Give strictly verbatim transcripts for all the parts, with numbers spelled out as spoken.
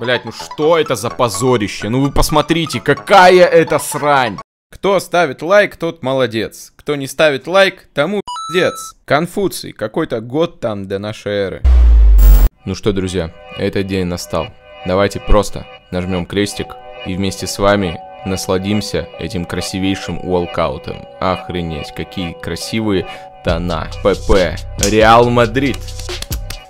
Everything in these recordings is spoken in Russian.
Блять, ну что это за позорище? Ну вы посмотрите, какая это срань. Кто ставит лайк, тот молодец. Кто не ставит лайк, тому пиздец. Конфуций, какой-то год там до нашей эры. Ну что, друзья, этот день настал. Давайте просто нажмем крестик и вместе с вами насладимся этим красивейшим уолкаутом. Охренеть, какие красивые тона. ПП. Реал Мадрид.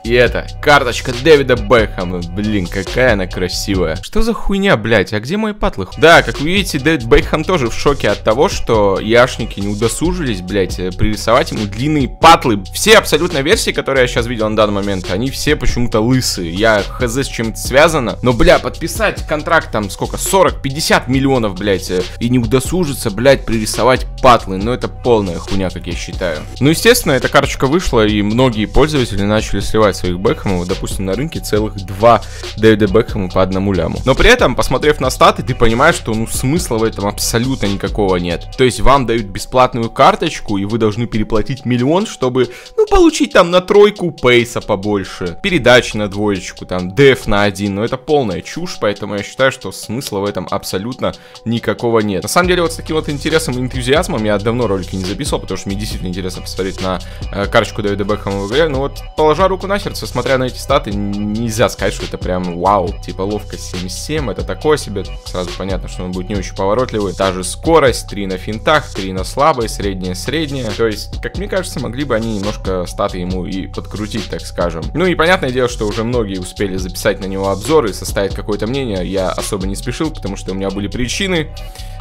И это карточка Дэвида Бекхэма. Блин, какая она красивая. Что за хуйня, блядь? А где мои патлы? Да, как вы видите, Дэвид Бекхэм тоже в шоке от того, что яшники не удосужились, блядь, пририсовать ему длинные патлы. Все абсолютно версии, которые я сейчас видел на данный момент, они все почему-то лысые. Я хз с чем-то связано. Но, бля, подписать контракт там сколько? сорок-пятьдесят миллионов, блядь. И не удосужиться, блядь, пририсовать патлы. Ну, это полная хуйня, как я считаю. Ну, естественно, эта карточка вышла, и многие пользователи начали сливать своих Бекхэмов, допустим, на рынке целых два Дэвида Бекхэма по одному ляму. Но при этом, посмотрев на статы, ты понимаешь, что ну смысла в этом абсолютно никакого нет. То есть вам дают бесплатную карточку, и вы должны переплатить миллион, чтобы, ну, получить там на тройку пейса побольше, передач на двоечку, там, деф на один. Но это полная чушь, поэтому я считаю, что смысла в этом абсолютно никакого нет. На самом деле, вот с таким вот интересом и энтузиазмом я давно ролики не записывал, потому что мне действительно интересно посмотреть на э, карточку Дэвида Бекхэма в игре. Но вот, положа руку на сердце, смотря на эти статы, нельзя сказать, что это прям вау. Типа ловкость семьдесят семь, это такое себе. Сразу понятно, что он будет не очень поворотливый. Та же скорость, три на финтах, три на слабой, средняя-средняя. То есть, как мне кажется, могли бы они немножко статы ему и подкрутить, так скажем. Ну и понятное дело, что уже многие успели записать на него обзоры и составить какое-то мнение. Я особо не спешил, потому что у меня были причины.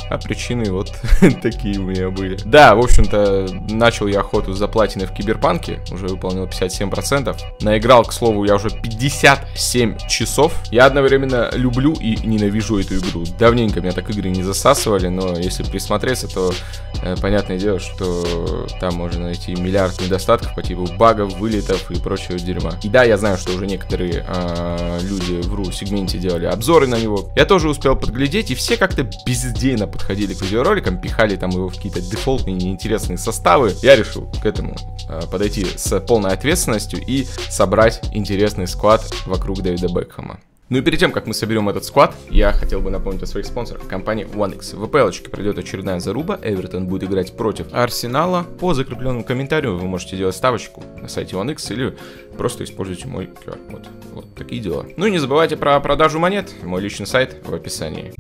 А причины вот такие у меня были. Да, в общем-то, начал я охоту за платиной в Киберпанке. Уже выполнил пятьдесят семь процентов. Наиграл, к слову, я уже пятьдесят семь часов. Я одновременно люблю и ненавижу эту игру. Давненько меня так игры не засасывали, но если присмотреться, то э, понятное дело, что там можно найти миллиард недостатков по типу багов, вылетов и прочего дерьма. И да, я знаю, что уже некоторые э, люди в ру-сегменте делали обзоры на него. Я тоже успел подглядеть, и все как-то бездейно подходили к видеороликам, пихали там его в какие-то дефолтные неинтересные составы. Я решил к этому э, подойти с полной ответственностью и собрать интересный склад вокруг Дэвида Бекхэма. Ну и перед тем, как мы соберем этот склад, я хотел бы напомнить о своих спонсорах. Компании OneX. В ВПЛ-очке пройдет очередная заруба. Everton будет играть против Арсенала. По закрепленному комментарию вы можете делать ставочку на сайте OneX или просто используйте мой ку ар код. Вот такие дела. Ну и не забывайте про продажу монет. Мой личный сайт в описании.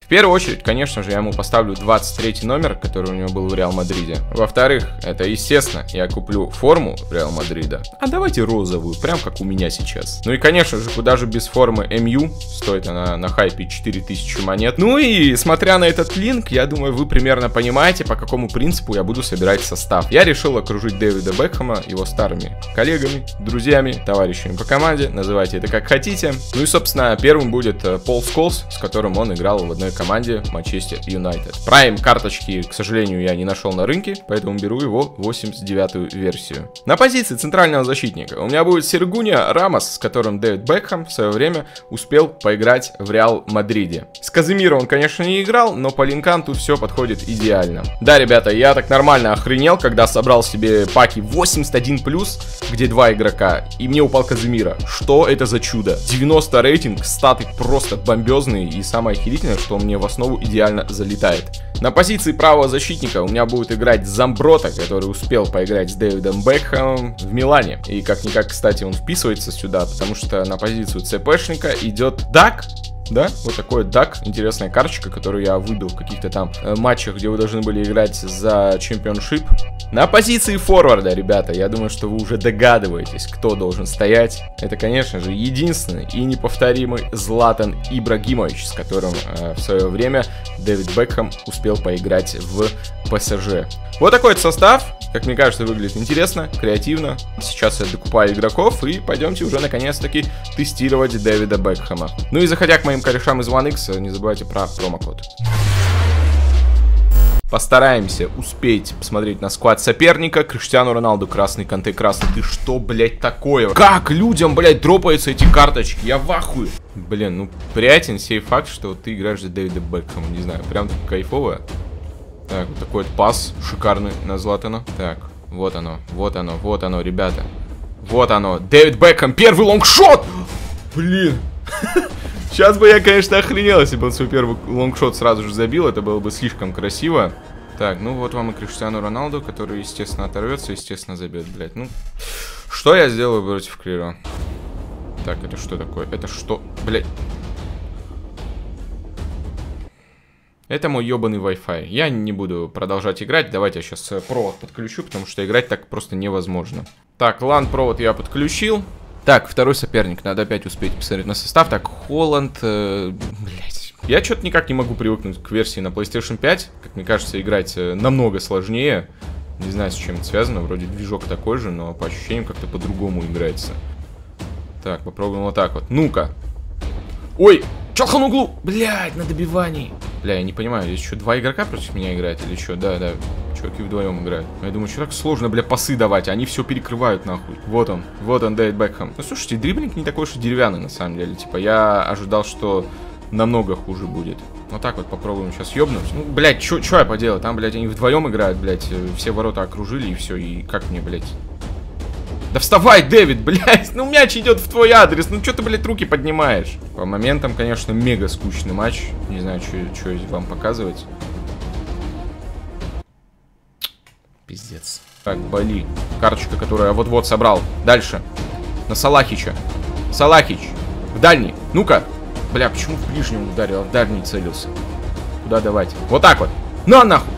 В первую очередь, конечно же, я ему поставлю двадцать третий номер, который у него был в Реал Мадриде. Во-вторых, это естественно, я куплю форму Реал Мадрида. А давайте розовую, прям как у меня сейчас. Ну и, конечно же, куда же без формы эм ю, стоит она на хайпе четыре тысячи монет. Ну и, смотря на этот линк, я думаю, вы примерно понимаете, по какому принципу я буду собирать состав. Я решил окружить Дэвида Бекхэма его старыми коллегами, друзьями, товарищами по команде, называйте это как хотите. Ну и, собственно, первым будет Пол Сколс, с которым он играл в одной команде Манчестер Юнайтед. Прайм карточки, к сожалению, я не нашел на рынке, поэтому беру его восемьдесят девятую версию. На позиции центрального защитника у меня будет Сергуня Рамос, с которым Дэвид Бекхэм в свое время успел поиграть в Реал Мадриде. С Казимиро он, конечно, не играл, но по линкам тут все подходит идеально. Да, ребята, я так нормально охренел, когда собрал себе паки восемьдесят один плюс, где два игрока, и мне упал Казимиро. Что это за чудо? девяносто рейтинг, статы просто бомбезные, и самое охерительное, что он мне в основу идеально залетает. На позиции правого защитника у меня будет играть Замброта, который успел поиграть с Дэвидом Бекхэмом в Милане. И как-никак, кстати, он вписывается сюда, потому что на позицию цпшника идет Дак. Да, вот такой Дак, интересная карточка, которую я выбил в каких-то там э, матчах, где вы должны были играть за чемпионшип. На позиции форварда, ребята, я думаю, что вы уже догадываетесь, кто должен стоять. Это, конечно же, единственный и неповторимый Златан Ибрагимович, с которым э, в свое время Дэвид Бекхэм успел поиграть в пэ эс жэ. Вот такой вот состав, как мне кажется, выглядит интересно, креативно. Сейчас я докупаю игроков и пойдемте уже наконец-таки тестировать Дэвида Бекхэма. Ну и заходя к моим корешам из OneX, не забывайте про промокод. Постараемся успеть посмотреть на склад соперника. Криштиану Роналду красный, Канте красный. Ты что, блядь, такое? Как людям, блядь, дропаются эти карточки? Я в ахуе. Блин, ну приятен сей факт, что ты играешь за Дэвида Бекхэма. Не знаю, прям кайфово. Так, вот такой вот пас шикарный на Златана. Так, вот оно, вот оно, вот оно, ребята. Вот оно, Дэвид Бекхэм, первый лонгшот! Блин. Сейчас бы я, конечно, охренел, если бы он свой первый лонгшот сразу же забил. Это было бы слишком красиво. Так, ну вот вам и Криштиану Роналду, который, естественно, оторвется, естественно, забьет, блядь. Ну, что я сделаю против Криро? Так, это что такое? Это что? Блядь. Это мой ебаный Wi-Fi. Я не буду продолжать играть. Давайте я сейчас провод подключу, потому что играть так просто невозможно. Так, лан провод я подключил. Так, второй соперник. Надо опять успеть посмотреть на состав. Так, Холланд... Э, блять. Я что-то никак не могу привыкнуть к версии на PlayStation пять. Как мне кажется, играть намного сложнее. Не знаю, с чем это связано. Вроде движок такой же, но по ощущениям как-то по-другому играется. Так, попробуем вот так вот. Ну-ка. Ой! Чахан углу! Блядь, на добивании. Бля, я не понимаю, здесь еще два игрока против меня играют или что? Да, да, чуваки вдвоем играют. Я думаю, что так сложно, бля, пасы давать, они все перекрывают нахуй. Вот он, вот он, Дэвид Бекхэм. Ну, слушайте, дриблинг не такой уж и деревянный на самом деле. Типа, я ожидал, что намного хуже будет. Вот так вот попробуем сейчас ёбнуть. Ну, блядь, что я поделал? Там, блядь, они вдвоем играют, блядь, все ворота окружили и все, и как мне, блядь... Да вставай, Дэвид, блядь, ну мяч идет в твой адрес, ну что ты, блядь, руки поднимаешь? По моментам, конечно, мега скучный матч, не знаю, что вам показывать. Пиздец. Так, боли, карточка, которую я вот-вот собрал. Дальше, на Салахича. Салахич, в дальний, ну-ка. Бля, почему в ближнем ударил, а в дальний целился? Куда давать? Вот так вот, на нахуй.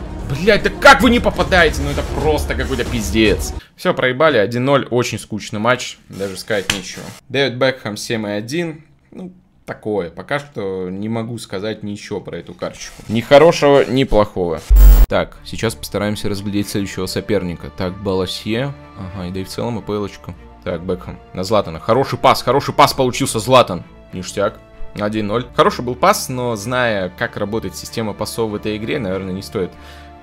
Блять, да как вы не попадаете? Ну это просто какой-то пиздец. Все, проебали, один ноль, очень скучный матч, даже сказать нечего. Дэвид Бекхэм семь и один, ну такое, пока что не могу сказать ничего про эту карточку. Ни хорошего, ни плохого. Так, сейчас постараемся разглядеть следующего соперника. Так, Баласье, ага, и да и в целом АПЛ-очка. Так, Бекхэм на Златана, хороший пас, хороший пас получился, Златан, ништяк. один ноль, хороший был пас, но зная, как работает система пасов в этой игре, наверное, не стоит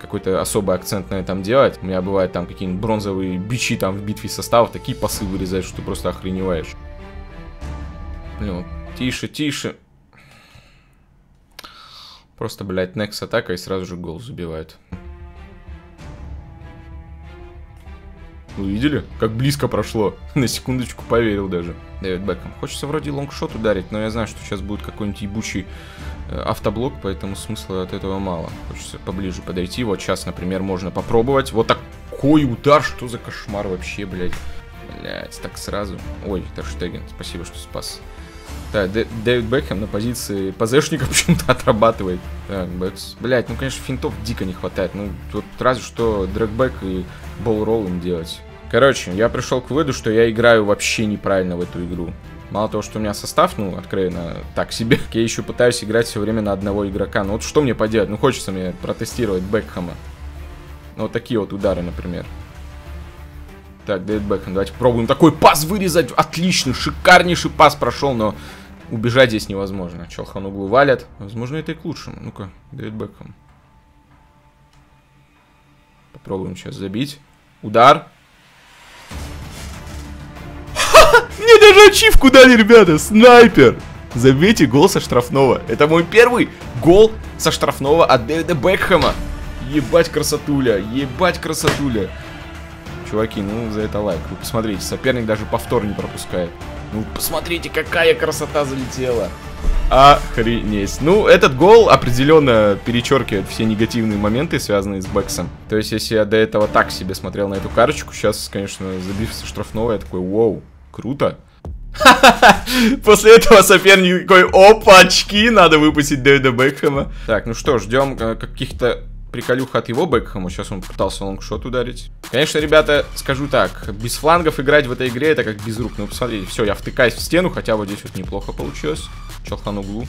какой-то особый акцент на этом делать. У меня бывают там какие-нибудь бронзовые бичи там в битве составов, такие пасы вырезают, что ты просто охреневаешь. Блин, тише, тише. Просто, блядь, next атака и сразу же гол забивают. Вы видели? Как близко прошло. На секундочку поверил даже. Дэвид Бекхэм. Хочется вроде лонгшот ударить, но я знаю, что сейчас будет какой-нибудь ебучий э, автоблок, поэтому смысла от этого мало. Хочется поближе подойти. Вот сейчас, например, можно попробовать. Вот такой удар, что за кошмар вообще, блядь. Блядь, так сразу. Ой, Тер-Штеген, спасибо, что спас. Так, Дэ Дэвид Бекхэм на позиции ПЗшника почему-то отрабатывает. Так, Бэкс. Блядь, ну, конечно, финтов дико не хватает. Ну, тут разве что дрэгбэк и болл-ролл им делать. Короче, я пришел к выводу, что я играю вообще неправильно в эту игру. Мало того, что у меня состав, ну, откровенно, так себе, я еще пытаюсь играть все время на одного игрока. Ну, вот что мне поделать? Ну, хочется мне протестировать Бекхэма. Ну, вот такие вот удары, например. Так, Дэвид Бекхэм, давайте пробуем такой пас вырезать. Отлично, шикарнейший пас прошел, но убежать здесь невозможно. Чалхан углу валят. Возможно, это и к лучшему. Ну-ка, Дэвид Бекхэм. Попробуем сейчас забить. Удар. Мне даже ачивку дали, ребята. Снайпер. Забейте гол со штрафного. Это мой первый гол со штрафного от Дэвида Бекхэма. Ебать красотуля, ебать красотуля. Чуваки, ну за это лайк. Вы посмотрите, соперник даже повтор не пропускает. Ну посмотрите, какая красота залетела. Охренеть. Ну, этот гол определенно перечеркивает все негативные моменты, связанные с Бексом. То есть, если я до этого так себе смотрел на эту карточку, сейчас, конечно, забив со штрафного, я такой, вау, круто. После этого соперник такой, опачки, надо выпустить Дэвида Бекхэма. Так, ну что, ждем каких-то... приколюх от его Бекхэма. Сейчас он пытался лонгшот ударить. Конечно, ребята, скажу так. Без флангов играть в этой игре, это как без рук. Ну, посмотрите, все, я втыкаюсь в стену. Хотя вот здесь вот неплохо получилось. Чалхан углу.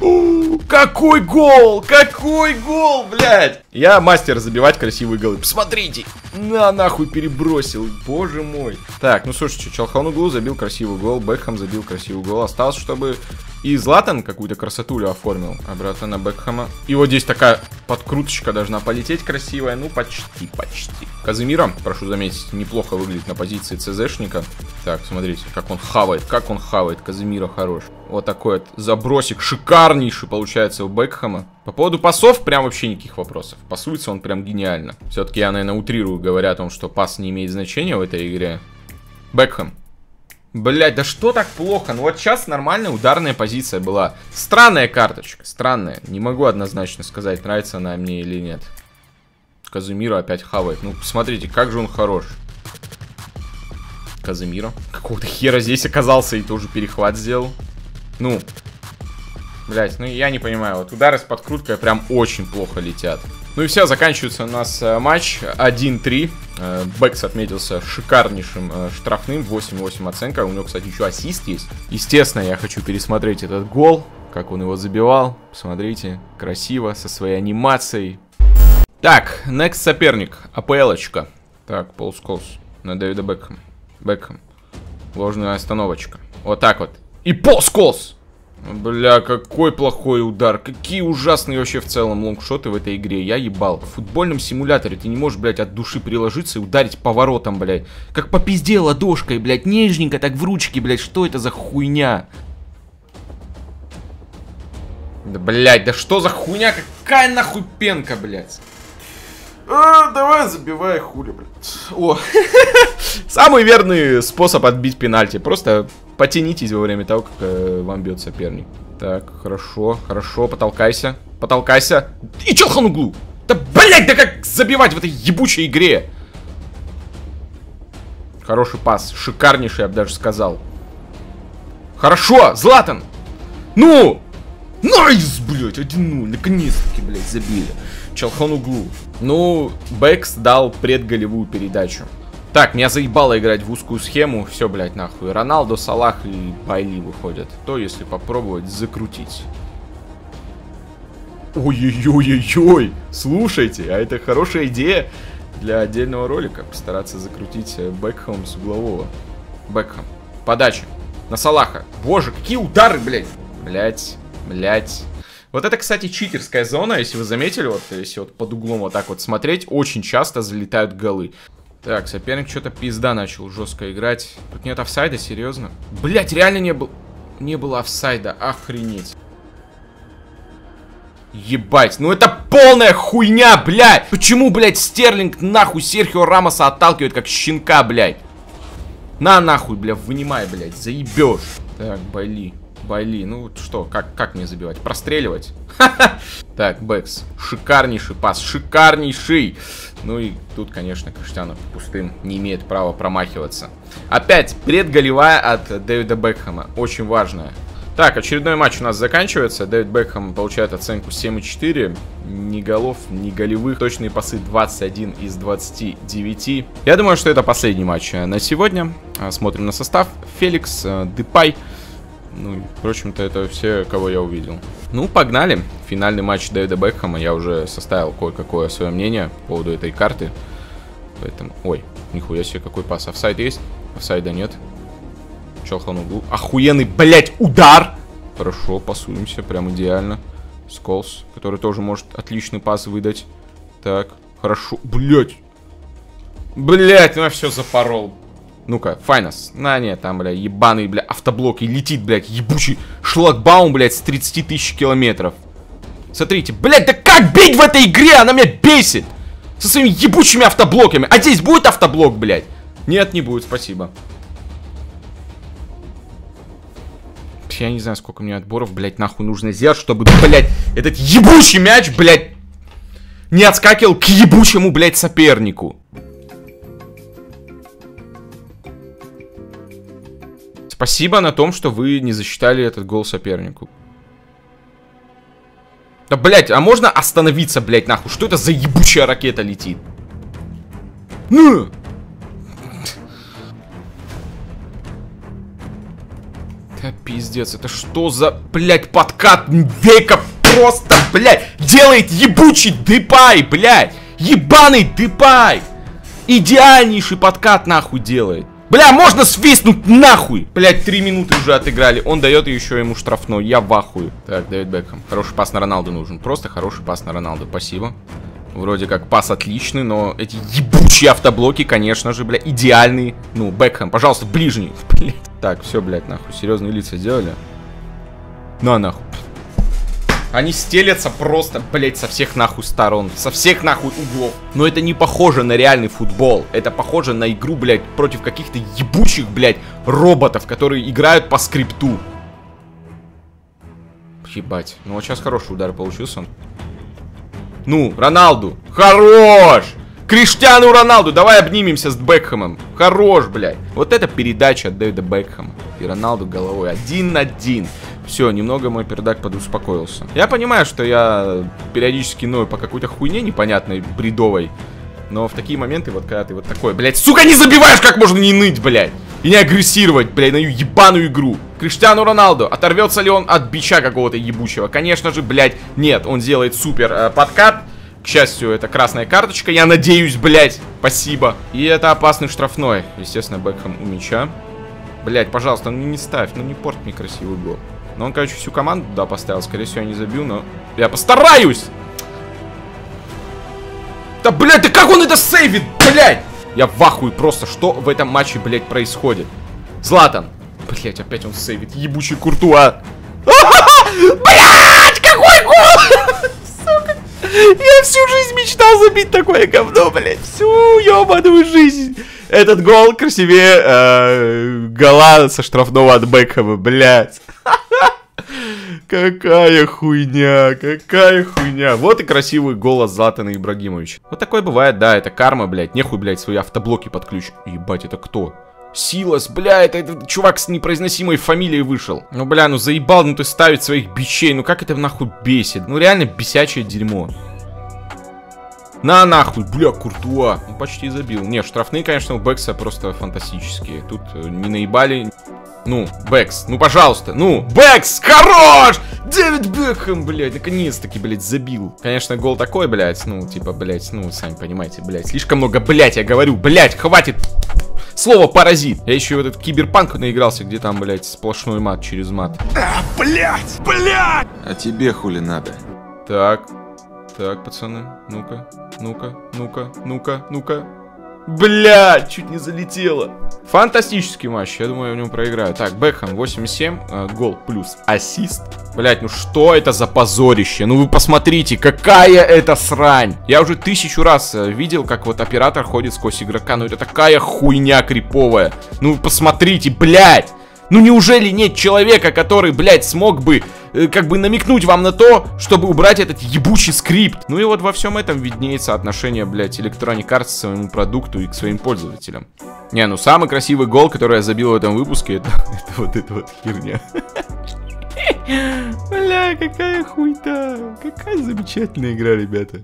У-у-у, какой гол! Какой гол, блядь! Я мастер забивать красивые голы. Посмотрите! На, нахуй перебросил. Боже мой. Так, ну слушайте, Чалхан углу забил красивый гол. Бекхэм забил красивый гол. Осталось, чтобы... И Златан какую-то красотулю оформил. Обратно на Бекхэма. И вот здесь такая подкруточка должна полететь красивая. Ну, почти, почти. Казимира, прошу заметить, неплохо выглядит на позиции ЦЗшника. Так, смотрите, как он хавает, как он хавает. Казимира хорош. Вот такой вот забросик шикарнейший получается у Бекхэма. По поводу пасов прям вообще никаких вопросов. Пасуется он прям гениально. Все-таки я, наверное, утрирую, говоря о том, что пас не имеет значения в этой игре. Бекхэм. Блять, да что так плохо? Ну вот сейчас нормальная ударная позиция была. Странная карточка, странная. Не могу однозначно сказать, нравится она мне или нет. Казимиро опять хавает. Ну, посмотрите, как же он хорош. Казимиро. Какого-то хера здесь оказался и тоже перехват сделал. Ну, блять, ну я не понимаю. Вот удары с подкруткой прям очень плохо летят. Ну и все, заканчивается у нас матч один три. Бэкс отметился шикарнейшим штрафным, восемь восемь оценка. У него, кстати, еще ассист есть. Естественно, я хочу пересмотреть этот гол, как он его забивал. Посмотрите, красиво, со своей анимацией. Так, next соперник, АПЛ-очка. Так, Пол Сколс на Дэвида Бекхэма. Бекхэм. Ложная остановочка. Вот так вот. И Пол Сколс! Бля, какой плохой удар. Какие ужасные вообще в целом лонгшоты в этой игре. Я ебал. В футбольном симуляторе ты не можешь, блядь, от души приложиться и ударить поворотом, блядь. Как по пизде ладошкой, блядь. Нежненько так в ручке, блядь. Что это за хуйня? Да, блядь, да что за хуйня? Какая нахуй пенка, блядь? А, давай забивай хули, блядь. О. Самый верный способ отбить пенальти. Просто... потянитесь во время того, как э, вам бьет соперник. Так, хорошо, хорошо, потолкайся. Потолкайся. И челхан углу! Да блять, да как забивать в этой ебучей игре? Хороший пас, шикарнейший, я бы даже сказал. Хорошо, Златан! Ну! Найс, блять, один ноль, наконец-таки, блять, забили. Челхан углу. Ну, Бэкс дал предголевую передачу. Так, меня заебало играть в узкую схему. Все, блядь, нахуй. Роналдо, Салах и Байли выходят. То, если попробовать закрутить. Ой-ой-ой-ой-ой. Слушайте, а это хорошая идея для отдельного ролика. Постараться закрутить Бекхэм с углового. Бекхэм. Подача. На Салаха. Боже, какие удары, блядь. Блядь, блядь. Вот это, кстати, читерская зона. Если вы заметили, вот если вот под углом вот так вот смотреть, очень часто залетают голы. Так, соперник что-то пизда начал жестко играть. Тут нет офсайда, серьезно? Блять, реально не было. Не было офсайда, охренеть. Ебать, ну это полная хуйня, блядь! Почему, блядь, Стерлинг нахуй Серхио Рамоса отталкивает как щенка, блядь? На нахуй, блядь, вынимай, блядь, заебешь. Так, Байли, Байли, ну что, как, как мне забивать? Простреливать? Так, Бэкс, шикарнейший пас, шикарнейший. Ну и тут, конечно, Криштиану пустым не имеет права промахиваться. Опять предголевая от Дэвида Бекхэма, очень важная. Так, очередной матч у нас заканчивается. Дэвид Бекхэм получает оценку семь и четыре. Ни голов, ни голевых. Точные пасы двадцать один из двадцати девяти. Я думаю, что это последний матч на сегодня. Смотрим на состав. Феликс, Депай. Ну, впрочем-то, это все, кого я увидел. Ну, погнали. Финальный матч Дэвида Бекхэма. Я уже составил кое-какое свое мнение по поводу этой карты. Поэтому... Ой, нихуя себе, какой пас. Офсайд есть? Офсайда нет. Челхан углу. Охуенный, блядь, удар! Хорошо, пасуемся, прям идеально. Сколс, который тоже может отличный пас выдать. Так, хорошо. Блядь! Блядь, ну я все запорол. Ну-ка, Файнас. На, нет, там, бля, ебаный, бля, автоблок. И летит, блядь, ебучий шлагбаум, блядь, с тридцати тысяч километров. Смотрите, блядь, да как бить в этой игре? Она меня бесит. Со своими ебучими автоблоками. А здесь будет автоблок, блядь? Нет, не будет, спасибо. Я не знаю, сколько мне отборов, блядь, нахуй нужно сделать, чтобы, блядь, этот ебучий мяч, блядь, не отскакивал к ебучему, блядь, сопернику. Спасибо на том, что вы не засчитали этот гол сопернику. Да, блядь, а можно остановиться, блядь, нахуй? Что это за ебучая ракета летит? Ну! Да пиздец, это что за, блядь, подкат века просто, блядь, делает ебучий Депай, блядь! Ебаный Депай! Идеальнейший подкат, нахуй, делает. Бля, можно свистнуть нахуй! Блять, три минуты уже отыграли. Он дает еще ему штрафной. Я в ахуе. Так, Дэвид Бекхэм. Хороший пас на Роналду нужен. Просто хороший пас на Роналду. Спасибо. Вроде как пас отличный, но эти ебучие автоблоки, конечно же, бля, идеальные. Ну, Бекхэм, пожалуйста, ближний. Блядь. Так, все, блядь, нахуй. Серьезные лица сделали. На, нахуй. Они стелятся просто, блять, со всех нахуй сторон, со всех нахуй углов. Но это не похоже на реальный футбол. Это похоже на игру, блять, против каких-то ебучих, блять, роботов, которые играют по скрипту. Ебать. Ну вот сейчас хороший удар получился. Ну, Роналду. Хорош! Криштиану Роналду, давай обнимемся с Бекхэмом. Хорош, блядь. Вот это передача от Дэвида Бекхэма. И Роналду головой. Один на один. Все, немного мой пердак подуспокоился. Я понимаю, что я периодически ною по какой-то хуйне непонятной, бредовой. Но в такие моменты, вот когда ты вот такой, блядь, сука, не забиваешь, как можно не ныть, блядь. И не агрессировать, блядь, на ебаную игру. Криштиану Роналду, оторвется ли он от бича какого-то ебучего? Конечно же, блядь, нет. Он делает супер э, подкат. К счастью, это красная карточка, я надеюсь, блядь. Спасибо. И это опасный штрафной. Естественно, Бекхэм у мяча. Блядь, пожалуйста, ну не ставь, ну не порт мне красивый гол. Но он, короче, всю команду туда поставил. Скорее всего, я не забью, но я постараюсь. Да, блядь, да как он это сейвит, блядь? Я в ахуе просто, что в этом матче, блядь, происходит. Златан. Блядь, опять он сейвит. Ебучий Куртуа. Блядь, какой гол! Я всю жизнь мечтал забить такое говно, блядь. Всю ебаную жизнь. Этот гол красивее э, гола со штрафного от Бекхэма, блядь. Какая хуйня, какая хуйня. Вот и красивый голос Златана Ибрагимовича. Вот такое бывает, да, это карма, блядь. Нехуй, блядь, свои автоблоки под ключ. Ебать, это кто? Силас, бля, это, это чувак с непроизносимой фамилией вышел. Ну, бля, ну заебал, ну ты ставить своих бичей. Ну как это нахуй бесит? Ну реально бесячее дерьмо. На нахуй, бля, Куртуа. Ну почти забил. Не, штрафные, конечно, у Бекса просто фантастические. Тут не наебали. Ну, Бэкс, ну пожалуйста, ну, Бэкс, хорош! Дэвид Бекхэм, блядь, наконец-таки, блядь, забил. Конечно, гол такой, блядь, ну, типа, блядь, ну, сами понимаете, блядь. Слишком много, блядь, я говорю, блядь, хватит. Слово паразит. Я еще в этот киберпанк наигрался, где там, блядь, сплошной мат через мат. А, блядь, блядь! А тебе хули надо? Так, так, пацаны, ну-ка, ну-ка, ну-ка, ну-ка, ну-ка. Блядь, чуть не залетело. Фантастический матч, я думаю, я в нем проиграю. Так, Бекхэм восемь семь, э, гол плюс ассист. Блядь, ну что это за позорище? Ну вы посмотрите, какая это срань. Я уже тысячу раз видел, как вот оператор ходит сквозь игрока. Ну это такая хуйня криповая. Ну вы посмотрите, блядь. Ну неужели нет человека, который, блядь, смог бы, э, как бы намекнуть вам на то, чтобы убрать этот ебучий скрипт? Ну и вот во всем этом виднеется отношение, блядь, Electronic Arts к своему продукту и к своим пользователям. Не, ну самый красивый гол, который я забил в этом выпуске, это, это вот эта вот херня. Бля, какая хуйта. Какая замечательная игра, ребята.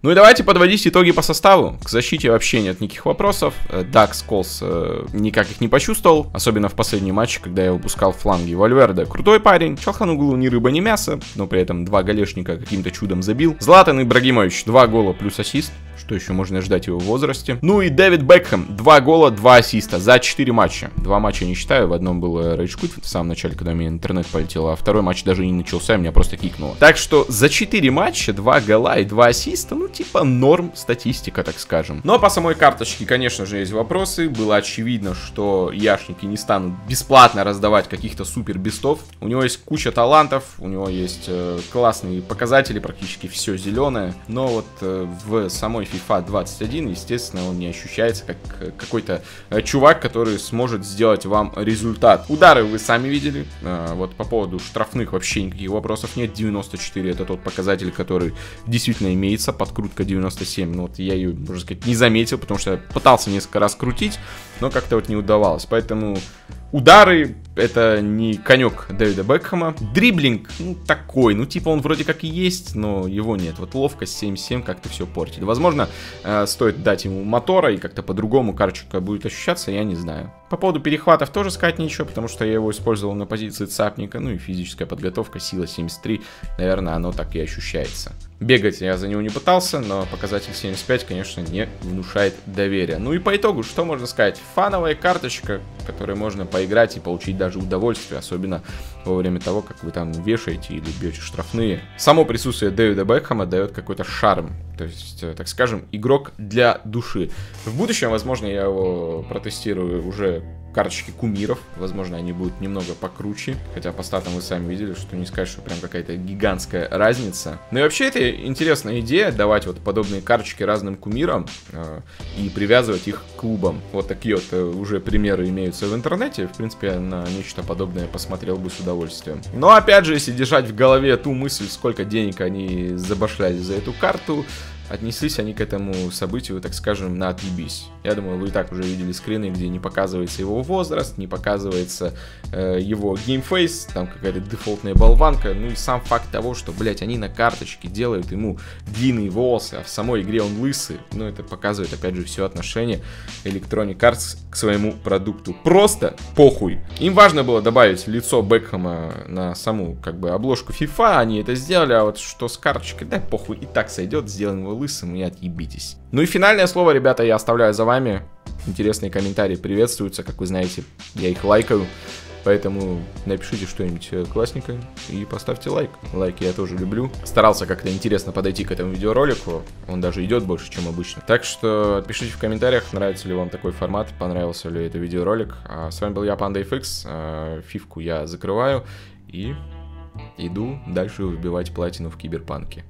Ну и давайте подводить итоги по составу. К защите вообще нет никаких вопросов. Даг Сколс э, никак их не почувствовал. Особенно в последнем матче, когда я выпускал фланги. Вальверде крутой парень. Чалхан углу ни рыба, ни мясо. Но при этом два голешника каким-то чудом забил. Златан Ибрагимович, два гола плюс ассист. Что еще можно ждать его в возрасте? Ну и Дэвид Бекхэм, два гола, два ассиста за четыре матча. Два матча не считаю. В одном был рейджквит в самом начале, когда у меня интернет полетел. А второй матч даже не начался, меня просто кикнуло. Так что за четыре матча, два гола и два ассиста. Ну типа норм статистика, так скажем. Но по самой карточке, конечно же, есть вопросы. Было очевидно, что яшники не станут бесплатно раздавать каких-то супер бестов. У него есть куча талантов, у него есть э, классные показатели, практически все зеленое. Но вот э, в самой FIFA двадцать один, естественно, он не ощущается как э, какой-то э, чувак, который сможет сделать вам результат. Удары вы сами видели. Э, вот по поводу штрафных вообще никаких вопросов нет. девяносто четыре это тот показатель, который действительно имеется. Подкрутка девяносто семь, ну вот я ее, можно сказать, не заметил, потому что я пытался несколько раз крутить, но как-то вот не удавалось. Поэтому удары — это не конек Дэвида Бекхэма. Дриблинг, ну такой, ну типа он вроде как и есть, но его нет. Вот ловкость семь семь как-то все портит. Возможно, э, стоит дать ему мотора, и как-то по-другому карточка будет ощущаться, я не знаю. По поводу перехватов тоже сказать ничего, потому что я его использовал на позиции цапника. Ну и физическая подготовка, сила семьдесят три, наверное, оно так и ощущается. Бегать я за него не пытался, но показатель семьдесят пять, конечно, не внушает доверия. Ну и по итогу, что можно сказать? Фановая карточка, которой можно поиграть и получить даже удовольствие, особенно во время того, как вы там вешаете или бьете штрафные. Само присутствие Дэвида Бекхэма дает какой-то шарм То есть, так скажем, игрок для души. В будущем, возможно, я его протестирую уже карточки кумиров. Возможно, они будут немного покруче. Хотя по статам вы сами видели, что не сказать, что прям какая-то гигантская разница. Ну и вообще, это интересная идея, давать вот подобные карточки разным кумирам э, и привязывать их к клубам. Вот такие вот э, уже примеры имеются в интернете. В принципе, я на нечто подобное посмотрел бы с удовольствием. Но опять же, если держать в голове ту мысль, сколько денег они забашляли за эту карту, отнеслись они к этому событию, так скажем, на отъебись. Я думаю, вы и так уже видели скрины, где не показывается его возраст, не показывается э, его геймфейс, там какая-то дефолтная болванка. Ну и сам факт того, что, блять, они на карточке делают ему длинные волосы, а в самой игре он лысый. Ну это показывает, опять же, все отношение Electronic Arts к своему продукту. Просто похуй. Им важно было добавить лицо Бекхэма на саму, как бы, обложку FIFA. Они это сделали, а вот что с карточкой, да похуй, и так сойдет, сделаем его лысым и отъебитесь. Ну и финальное слово, ребята, я оставляю за вами. Интересные комментарии приветствуются, как вы знаете, я их лайкаю. Поэтому напишите что-нибудь классненькое и поставьте лайк. Лайки я тоже люблю. Старался как-то интересно подойти к этому видеоролику. Он даже идет больше, чем обычно. Так что пишите в комментариях, нравится ли вам такой формат, понравился ли этот видеоролик. А с вами был я, PandaFX. Фифку я закрываю и иду дальше выбивать платину в киберпанке.